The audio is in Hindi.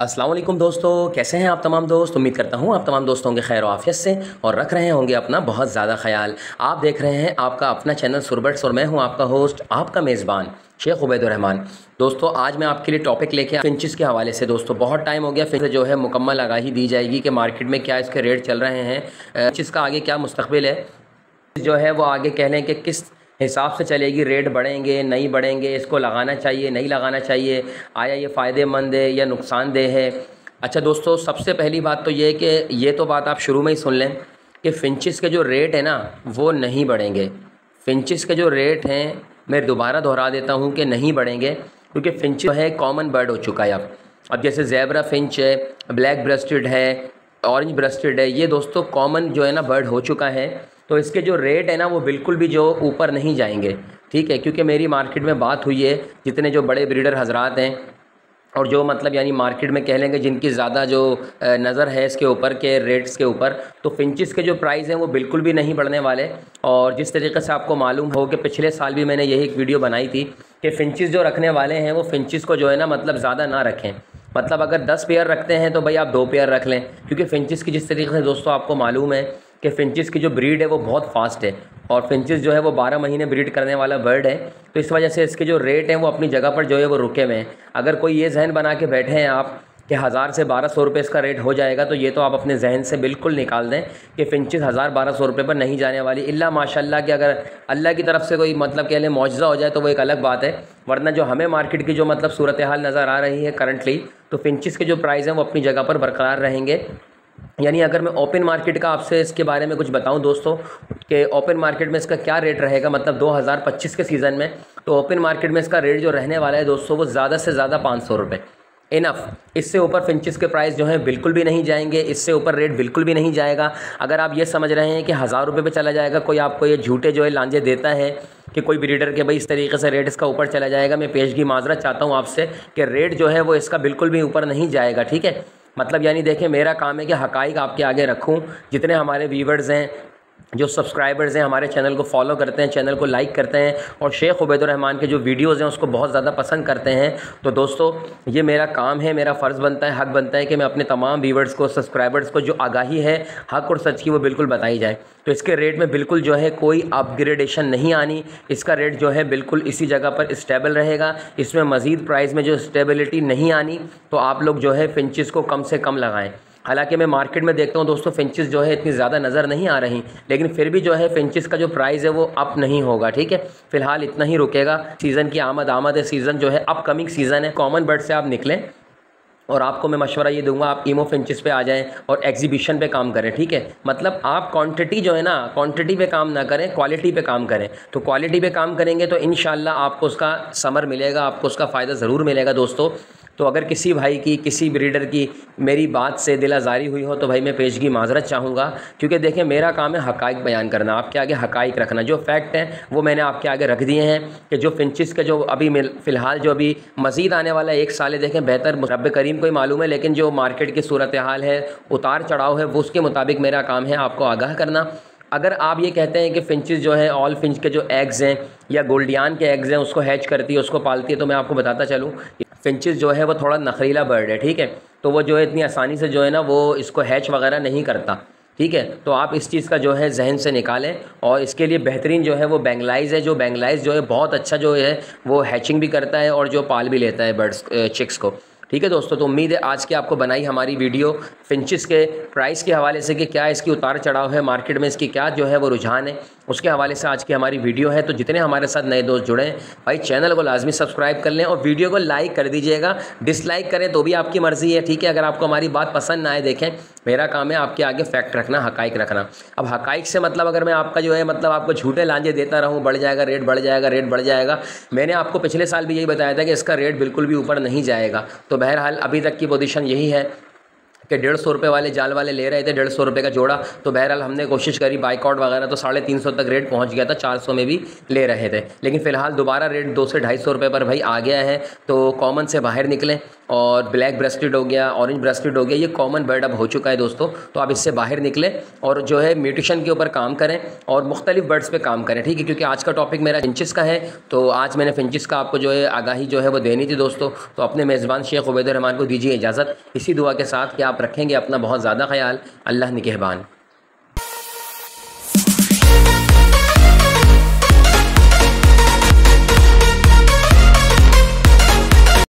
अस्सलामुअलैकुम दोस्तों, कैसे हैं आप तमाम दोस्त। उम्मीद करता हूं आप तमाम दोस्तों के खैर आफियत से और रख रहे होंगे अपना बहुत ज़्यादा ख्याल। आप देख रहे हैं आपका अपना चैनल सुर बर्ड्स और मैं हूं आपका होस्ट, आपका मेज़बान शेख उबैदुर्रहमान। दोस्तों आज मैं आपके लिए टॉपिक लेके फिंचज़ के हवाले से, दोस्तों बहुत टाइम हो गया फिंच जो है मुकम्मल आगाही दी जाएगी कि मार्केट में क्या इसके रेट चल रहे हैं, फिंचज़ का आगे क्या मुस्तकबिल है, जो है वो आगे कह लें कि किस हिसाब से चलेगी, रेट बढ़ेंगे नहीं बढ़ेंगे, इसको लगाना चाहिए नहीं लगाना चाहिए, आया ये फ़ायदेमंद है या नुकसानदेह है। अच्छा दोस्तों, सबसे पहली बात तो ये कि ये तो बात आप शुरू में ही सुन लें कि फिंचज़ के जो रेट है ना वो नहीं बढ़ेंगे। फिंचज़ के जो रेट हैं मैं दोबारा दोहरा देता हूँ कि नहीं बढ़ेंगे, क्योंकि फिंच जो है कॉमन बर्ड हो चुका है अब जैसे ज़ेबरा फिंच है, ब्लैक ब्रेस्टेड है, ऑरेंज ब्रेस्टेड है, ये दोस्तों कॉमन जो है ना बर्ड हो चुका है। तो इसके जो रेट है ना वो बिल्कुल भी जो ऊपर नहीं जाएंगे, ठीक है, क्योंकि मेरी मार्केट में बात हुई है जितने जो बड़े ब्रीडर हजरात हैं और जो मतलब यानी मार्केट में कह लेंगे जिनकी ज़्यादा जो नज़र है इसके ऊपर के रेट्स के ऊपर, तो फिंचज़ के जो प्राइस हैं वो बिल्कुल भी नहीं बढ़ने वाले। और जिस तरीके से आपको मालूम हो कि पिछले साल भी मैंने यही एक वीडियो बनाई थी कि फिंचज़ जो रखने वाले हैं वो फिंचज़ को जो है ना मतलब ज़्यादा ना रखें, मतलब अगर 10 पेयर रखते हैं तो भाई आप 2 पेयर रख लें, क्योंकि फिंचज़ की जिस तरीके से दोस्तों आपको मालूम है कि फिंचज़ की जो ब्रीड है वो बहुत फास्ट है और फिंचज़ जो है वो 12 महीने ब्रीड करने वाला बर्ड है। तो इस वजह से इसके जो रेट हैं वो अपनी जगह पर जो है वो रुके हुए हैं। अगर कोई ये जहन बना के बैठे हैं आप कि 1000 से 1200 रुपये इसका रेट हो जाएगा, तो ये तो आप अपने जहन से बिल्कुल निकाल दें कि फिंचज़ 1000-1200 रुपये पर नहीं जाने वाली, इल्ला माशाल्लाह कि अगर अल्लाह की तरफ से कोई मतलब कह लें मौजज़ा हो जाए तो वो एक अलग बात है, वरना जो हमें मार्केट की जो मतलब सूरत हाल नज़र आ रही है करंटली, तो फिंचज़ के जो प्राइस हैं वो अपनी जगह पर बरकरार रहेंगे। यानी अगर मैं ओपन मार्केट का आपसे इसके बारे में कुछ बताऊं दोस्तों कि ओपन मार्केट में इसका क्या रेट रहेगा, मतलब 2025 के सीज़न में तो ओपन मार्केट में इसका रेट जो रहने वाला है दोस्तों वो ज़्यादा से ज़्यादा 500 रुपये इनफ। इससे ऊपर फिंचज़ के प्राइस जो हैं बिल्कुल भी नहीं जाएंगे, इससे ऊपर रेट बिल्कुल भी नहीं जाएगा। अगर आप ये समझ रहे हैं कि 1000 रुपये पर चला जाएगा, कोई आपको ये झूठे जो है लांजे देता है कि कोई ब्रीडर के भाई इस तरीके से रेट इसका ऊपर चला जाएगा, मैं पेशगी माजरा चाहता हूँ आपसे कि रेट जो है वो इसका बिल्कुल भी ऊपर नहीं जाएगा, ठीक है। मतलब यानी देखें मेरा काम है कि हक़ाइक़ आपके आगे रखूं। जितने हमारे व्यूवर्स हैं, जो सब्सक्राइबर्स हैं, हमारे चैनल को फॉलो करते हैं, चैनल को लाइक करते हैं और शेख उबैदुर्रहमान के जो वीडियोज़ हैं उसको बहुत ज़्यादा पसंद करते हैं, तो दोस्तों ये मेरा काम है, मेरा फ़र्ज़ बनता है, हक़ बनता है कि मैं अपने तमाम व्यूवर्स को, सब्सक्राइबर्स को जो आगाही है हक़ और सच की वो बिल्कुल बताई जाए। तो इसके रेट में बिल्कुल जो है कोई अपग्रेडेशन नहीं आनी, इसका रेट जो है बिल्कुल इसी जगह पर स्टेबल रहेगा, इसमें मज़ीद प्राइस में जो स्टेबिलिटी नहीं आनी। तो आप लोग जो है फिंचज़ को कम से कम लगाएँ। हालांकि मैं मार्केट में देखता हूं दोस्तों फिंचज़ जो है इतनी ज़्यादा नज़र नहीं आ रही, लेकिन फिर भी जो है फिंचज़ का जो प्राइस है वो अप नहीं होगा, ठीक है, फ़िलहाल इतना ही रुकेगा। सीज़न की आमद है, सीज़न जो है अपकमिंग सीज़न है, कॉमन बर्ड से आप निकलें और आपको मैं मशवरा ये दूंगा आप ईमो फिंचज़स पे आ जाएं और एग्जीबिशन पे काम करें, ठीक है। मतलब आप क्वांटिटी जो है ना, क्वांटिटी पे काम ना करें, क्वालिटी पे काम करें। तो क्वालिटी पे काम करेंगे तो इंशाल्लाह आपको उसका समर मिलेगा, आपको उसका फ़ायदा ज़रूर मिलेगा दोस्तों। तो अगर किसी भाई की, किसी ब्रीडर की मेरी बात से दिलाजारी हुई हो तो भाई मैं पेशगी माजरत चाहूँगा, क्योंकि देखें मेरा काम है हक़ाइक़ बयान करना, आपके आगे हक़ाइक़ रखना। जो फैक्ट हैं वो मैंने आपके आगे रख दिए हैं कि जो फिंचज़ का जो अभी फ़िलहाल जो अभी मज़ीद आने वाला एक साल है, देखें बेहतर रब करीम को ही मालूम है, लेकिन जो मार्केट की सूरत हाल है, उतार चढ़ाव है, वो उसके मुताबिक मेरा काम है आपको आगाह करना। अगर आप ये कहते हैं कि फिंचज़ जो है ऑल फिंच के जो एग्ज़ हैं या गोल्डियन के एग्ज़ हैं उसको हैच करती है, उसको पालती है, तो मैं आपको बताता चलूँ फिंचज़ जो है वो थोड़ा नखरीला बर्ड है, ठीक है, तो वो जो है इतनी आसानी से जो है ना वो इसको हैच वगैरह नहीं करता, ठीक है। तो आप इस चीज़ का जो है जहन से निकालें और इसके लिए बेहतरीन जो है वो बैंगलाइज़ है, जो बैंगलाइज़ जो है बहुत अच्छा जो है वो हैचिंग भी करता है और जो पाल भी लेता है बर्ड्स चिक्स को, ठीक है दोस्तों। तो उम्मीद है आज की आपको बनाई हमारी वीडियो फिंचज़ के प्राइस के हवाले से कि क्या इसकी उतार चढ़ाव है मार्केट में, इसकी क्या जो है वो रुझान है, उसके हवाले से आज की हमारी वीडियो है। तो जितने हमारे साथ नए दोस्त जुड़े भाई चैनल को लाजमी सब्सक्राइब कर लें और वीडियो को लाइक कर दीजिएगा, डिसलाइक करें तो भी आपकी मर्ज़ी है, ठीक है। अगर आपको हमारी बात पसंद ना आए, देखें मेरा काम है आपके आगे फैक्ट रखना, हक़ाइक़ रखना। अब हक़ाइक़ से मतलब अगर मैं आपका जो है मतलब आपको झूठे लांजे देता रहूँ बढ़ जाएगा रेट, बढ़ जाएगा रेट, बढ़ जाएगा, मैंने आपको पिछले साल भी यही बताया था कि इसका रेट बिल्कुल भी ऊपर नहीं जाएगा। तो बहरहाल अभी तक की पोजीशन यही है कि 150 रुपये वाले जाल वाले ले रहे थे 150 रुपये का जोड़ा। तो बहरहाल हमने कोशिश करी बाइकआउट वगैरह, तो 350 तक रेट पहुँच गया था, 400 में भी ले रहे थे। लेकिन फ़िलहाल दोबारा रेट 200 से 250 रुपये पर भाई आ गया है। तो कॉमन से बाहर निकलें, और ब्लैक ब्रेस्टेड हो गया, ऑरेंज ब्रेस्टेड हो गया, ये कॉमन बर्ड अब हो चुका है दोस्तों। तो आप इससे बाहर निकलें और जो है म्यूटेशन के ऊपर काम करें और मुख्तलिफ बर्ड्स पे काम करें, ठीक है। क्योंकि आज का टॉपिक मेरा फिंचज़ का है, तो आज मैंने फिंचज़ का आपको जो है आगाही जो है वो देनी थी दोस्तों। तो अपने मेज़बान शेख उबैदुर्रहमान को दीजिए इजाज़त, इसी दुआ के साथ कि आप रखेंगे अपना बहुत ज़्यादा ख्याल। अल्लाह निगहबान।